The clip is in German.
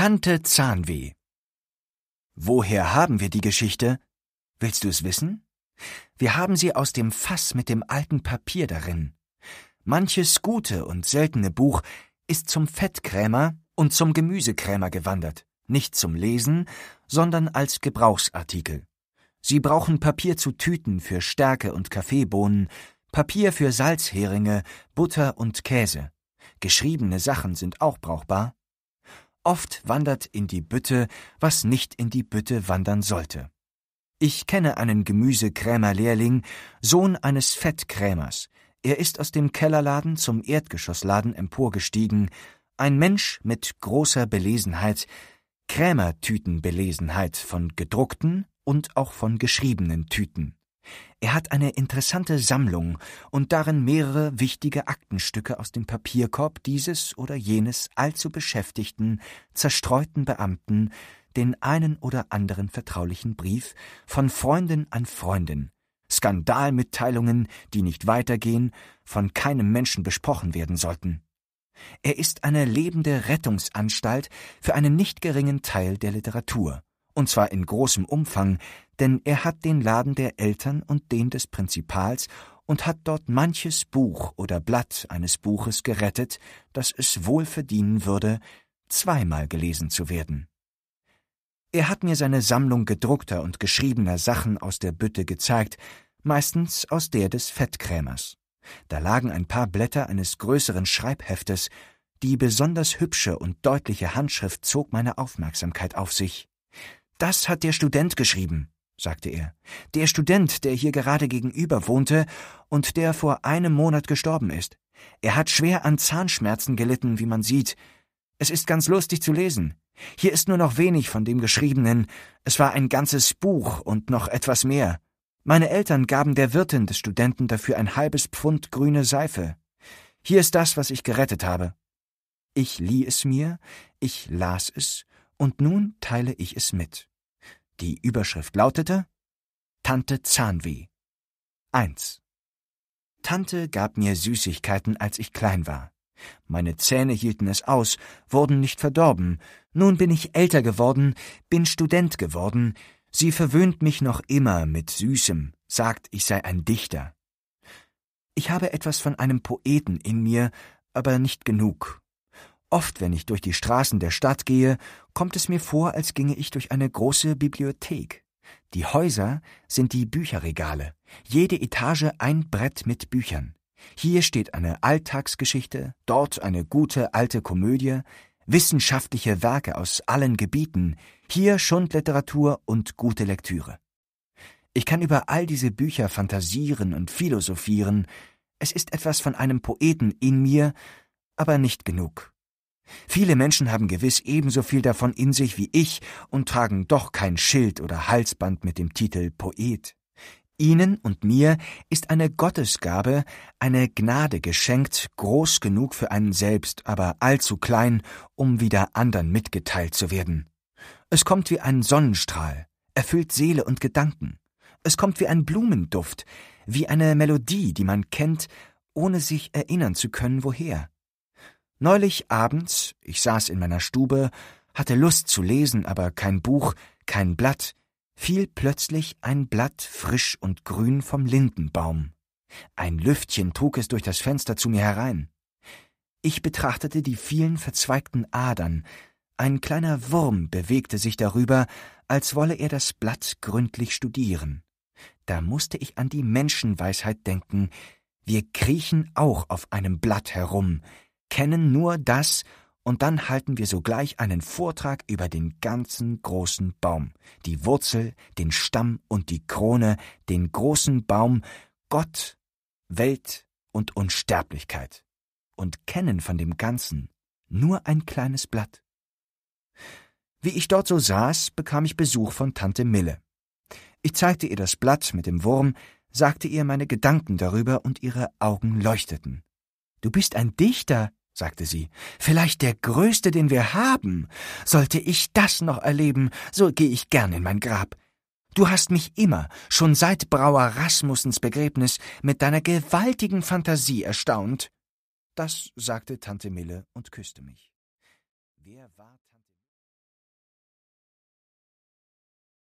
Tante Zahnweh. Woher haben wir die Geschichte? Willst du es wissen? Wir haben sie aus dem Fass mit dem alten Papier darin. Manches gute und seltene Buch ist zum Fettkrämer und zum Gemüsekrämer gewandert, nicht zum Lesen, sondern als Gebrauchsartikel. Sie brauchen Papier zu Tüten für Stärke und Kaffeebohnen, Papier für Salzheringe, Butter und Käse. Geschriebene Sachen sind auch brauchbar. Oft wandert in die Bütte, was nicht in die Bütte wandern sollte. Ich kenne einen Gemüsekrämerlehrling, Sohn eines Fettkrämers. Er ist aus dem Kellerladen zum Erdgeschossladen emporgestiegen, ein Mensch mit großer Belesenheit, Krämertütenbelesenheit von gedruckten und auch von geschriebenen Tüten. Er hat eine interessante Sammlung und darin mehrere wichtige Aktenstücke aus dem Papierkorb dieses oder jenes allzu beschäftigten, zerstreuten Beamten, den einen oder anderen vertraulichen Brief von Freundin an Freundin, Skandalmitteilungen, die nicht weitergehen, von keinem Menschen besprochen werden sollten. Er ist eine lebende Rettungsanstalt für einen nicht geringen Teil der Literatur. Und zwar in großem Umfang, denn er hat den Laden der Eltern und den des Prinzipals und hat dort manches Buch oder Blatt eines Buches gerettet, das es wohl verdienen würde, zweimal gelesen zu werden. Er hat mir seine Sammlung gedruckter und geschriebener Sachen aus der Bütte gezeigt, meistens aus der des Fettkrämers. Da lagen ein paar Blätter eines größeren Schreibheftes, die besonders hübsche und deutliche Handschrift zog meine Aufmerksamkeit auf sich. »Das hat der Student geschrieben«, sagte er. »Der Student, der hier gerade gegenüber wohnte und der vor einem Monat gestorben ist. Er hat schwer an Zahnschmerzen gelitten, wie man sieht. Es ist ganz lustig zu lesen. Hier ist nur noch wenig von dem Geschriebenen. Es war ein ganzes Buch und noch etwas mehr. Meine Eltern gaben der Wirtin des Studenten dafür ein halbes Pfund grüne Seife. Hier ist das, was ich gerettet habe.« Ich lieh es mir, ich las es, und nun teile ich es mit. Die Überschrift lautete: Tante Zahnweh. 1. Tante gab mir Süßigkeiten, als ich klein war. Meine Zähne hielten es aus, wurden nicht verdorben. Nun bin ich älter geworden, bin Student geworden. Sie verwöhnt mich noch immer mit Süßem, sagt, ich sei ein Dichter. Ich habe etwas von einem Poeten in mir, aber nicht genug. Oft, wenn ich durch die Straßen der Stadt gehe, kommt es mir vor, als ginge ich durch eine große Bibliothek. Die Häuser sind die Bücherregale, jede Etage ein Brett mit Büchern. Hier steht eine Alltagsgeschichte, dort eine gute alte Komödie, wissenschaftliche Werke aus allen Gebieten, hier Schundliteratur und gute Lektüre. Ich kann über all diese Bücher fantasieren und philosophieren. Es ist etwas von einem Poeten in mir, aber nicht genug. Viele Menschen haben gewiss ebenso viel davon in sich wie ich und tragen doch kein Schild oder Halsband mit dem Titel Poet. Ihnen und mir ist eine Gottesgabe, eine Gnade geschenkt, groß genug für einen selbst, aber allzu klein, um wieder anderen mitgeteilt zu werden. Es kommt wie ein Sonnenstrahl, erfüllt Seele und Gedanken. Es kommt wie ein Blumenduft, wie eine Melodie, die man kennt, ohne sich erinnern zu können, woher. Neulich abends, ich saß in meiner Stube, hatte Lust zu lesen, aber kein Buch, kein Blatt, fiel plötzlich ein Blatt frisch und grün vom Lindenbaum. Ein Lüftchen trug es durch das Fenster zu mir herein. Ich betrachtete die vielen verzweigten Adern. Ein kleiner Wurm bewegte sich darüber, als wolle er das Blatt gründlich studieren. Da musste ich an die Menschenweisheit denken. Wir kriechen auch auf einem Blatt herum, kennen nur das, und dann halten wir sogleich einen Vortrag über den ganzen großen Baum, die Wurzel, den Stamm und die Krone, den großen Baum, Gott, Welt und Unsterblichkeit, und kennen von dem Ganzen nur ein kleines Blatt. Wie ich dort so saß, bekam ich Besuch von Tante Mille. Ich zeigte ihr das Blatt mit dem Wurm, sagte ihr meine Gedanken darüber, und ihre Augen leuchteten. »Du bist ein Dichter«, sagte sie, »vielleicht der größte, den wir haben. Sollte ich das noch erleben, so gehe ich gern in mein Grab. Du hast mich immer, schon seit Brauer Rasmussens Begräbnis, mit deiner gewaltigen Fantasie erstaunt.« Das sagte Tante Mille und küsste mich. Wer war